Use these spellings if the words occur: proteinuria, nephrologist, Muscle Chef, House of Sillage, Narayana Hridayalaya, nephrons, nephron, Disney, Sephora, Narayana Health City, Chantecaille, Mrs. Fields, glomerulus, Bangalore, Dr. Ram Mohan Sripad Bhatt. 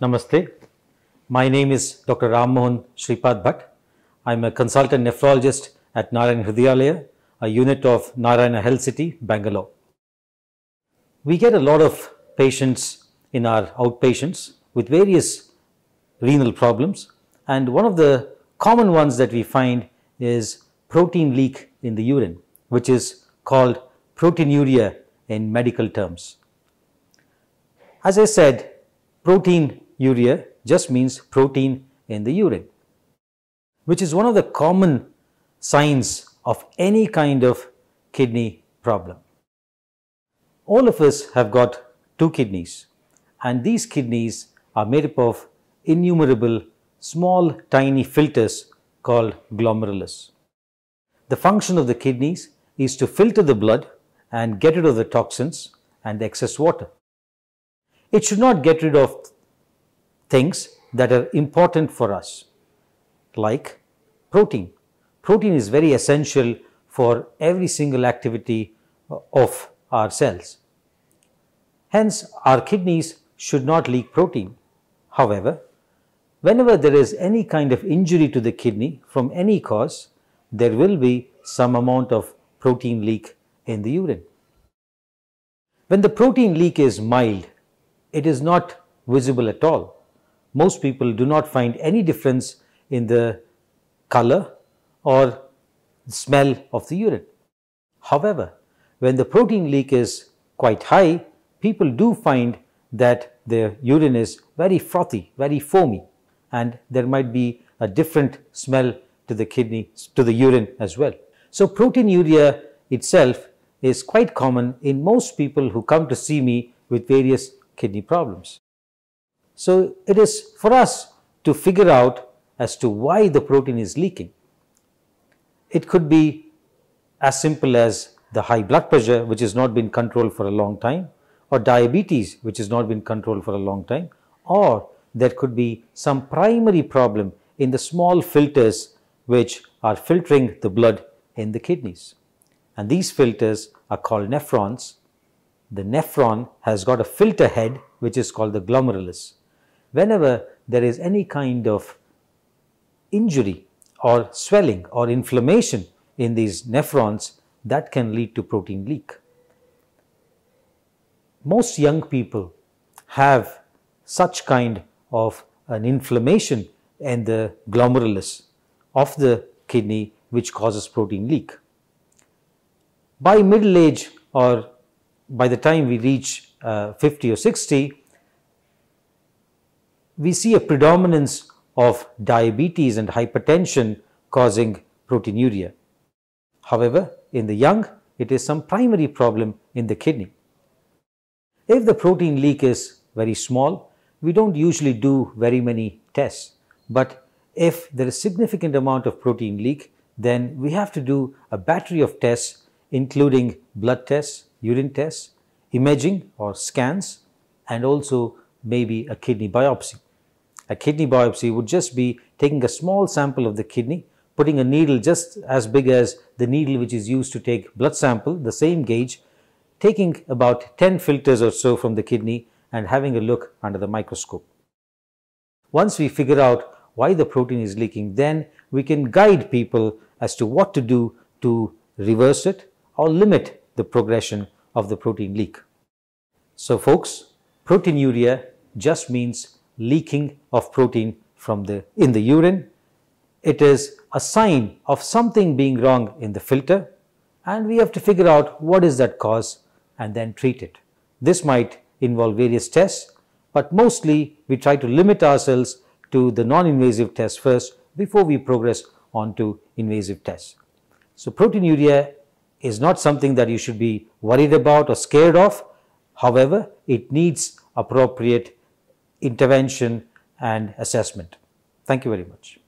Namaste. My name is Dr. Ram Mohan Sripad Bhatt. I am a consultant nephrologist at Narayana Hridayalaya, a unit of Narayana Health City, Bangalore. We get a lot of patients in our outpatients with various renal problems, and one of the common ones that we find is protein leak in the urine, which is called proteinuria in medical terms. As I said, proteinuria just means protein in the urine, which is one of the common signs of any kind of kidney problem. All of us have got two kidneys, and these kidneys are made up of innumerable small tiny filters called glomerulus. The function of the kidneys is to filter the blood and get rid of the toxins and the excess water. It should not get rid of things that are important for us, like protein. Protein is very essential for every single activity of our cells. Hence, our kidneys should not leak protein. However, whenever there is any kind of injury to the kidney from any cause, there will be some amount of protein leak in the urine. When the protein leak is mild, it is not visible at all. Most people do not find any difference in the color or smell of the urine. However, when the protein leak is quite high, people do find that their urine is very frothy, very foamy, and there might be a different smell to the kidneys, to the urine as well. So proteinuria itself is quite common in most people who come to see me with various kidney problems. So it is for us to figure out as to why the protein is leaking. It could be as simple as the high blood pressure, which has not been controlled for a long time, or diabetes, which has not been controlled for a long time, or there could be some primary problem in the small filters which are filtering the blood in the kidneys. And these filters are called nephrons. The nephron has got a filter head which is called the glomerulus. Whenever there is any kind of injury or swelling or inflammation in these nephrons, that can lead to protein leak. Most young people have such kind of an inflammation in the glomerulus of the kidney which causes protein leak. By middle age, or by the time we reach 50 or 60, we see a predominance of diabetes and hypertension causing proteinuria. However, in the young, it is some primary problem in the kidney. If the protein leak is very small, we don't usually do very many tests. But if there is significant amount of protein leak, then we have to do a battery of tests, including blood tests, urine tests, imaging or scans, and also maybe a kidney biopsy. A kidney biopsy would just be taking a small sample of the kidney, putting a needle just as big as the needle which is used to take blood sample, the same gauge, taking about 10 filters or so from the kidney and having a look under the microscope. Once we figure out why the protein is leaking, then we can guide people as to what to do to reverse it or limit the progression of the protein leak. So folks, proteinuria just means leaking of protein in the urine. It is a sign of something being wrong in the filter, and we have to figure out what is that cause and then treat it. This might involve various tests, but mostly we try to limit ourselves to the non-invasive tests first before we progress on to invasive tests. So proteinuria is not something that you should be worried about or scared of. However, it needs appropriate intervention and assessment. Thank you very much.